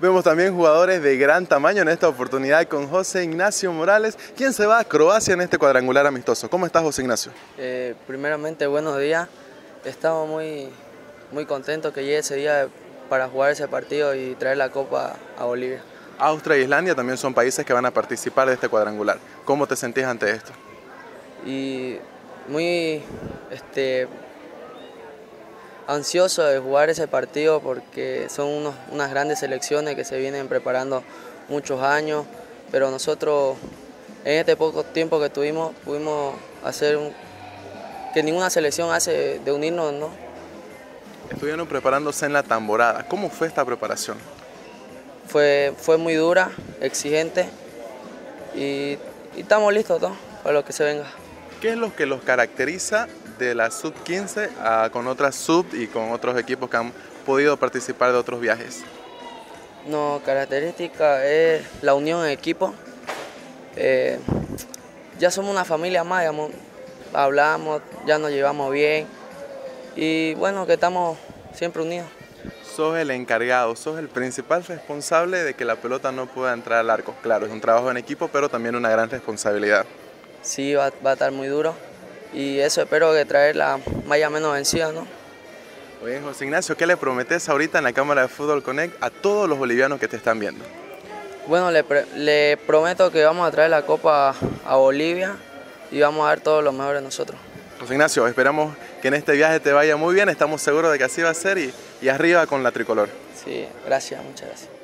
Vemos también jugadores de gran tamaño en esta oportunidad con José Ignacio Morales, quien se va a Croacia en este cuadrangular amistoso. ¿Cómo estás, José Ignacio? Primeramente, buenos días. Estamos muy contentos que llegue ese día para jugar ese partido y traer la Copa a Bolivia. Austria e Islandia también son países que van a participar de este cuadrangular. ¿Cómo te sentís ante esto? Y muy ansioso de jugar ese partido porque son unas grandes selecciones que se vienen preparando muchos años, pero nosotros en este poco tiempo que tuvimos pudimos hacer que ninguna selección hace de unirnos, ¿no? Estuvieron preparándose en la Tamborada. ¿Cómo fue esta preparación? Fue muy dura, exigente y estamos listos todos para lo que se venga. ¿Qué es lo que los caracteriza de la sub-15 con otras sub y con otros equipos que han podido participar de otros viajes? No, característica es la unión en equipo. Ya somos una familia más, digamos, hablamos, ya nos llevamos bien y bueno, que estamos siempre unidos. Sos el encargado, sos el principal responsable de que la pelota no pueda entrar al arco. Claro, es un trabajo en equipo, pero también una gran responsabilidad. Sí, va a estar muy duro y eso espero que traerla más o menos vencida, ¿no? Oye, José Ignacio, ¿qué le prometes ahorita en la cámara de Fútbol Connect a todos los bolivianos que te están viendo? Bueno, le prometo que vamos a traer la Copa a Bolivia y vamos a dar todo lo mejor de nosotros. José Ignacio, esperamos que en este viaje te vaya muy bien, estamos seguros de que así va a ser y arriba con la tricolor. Sí, gracias, muchas gracias.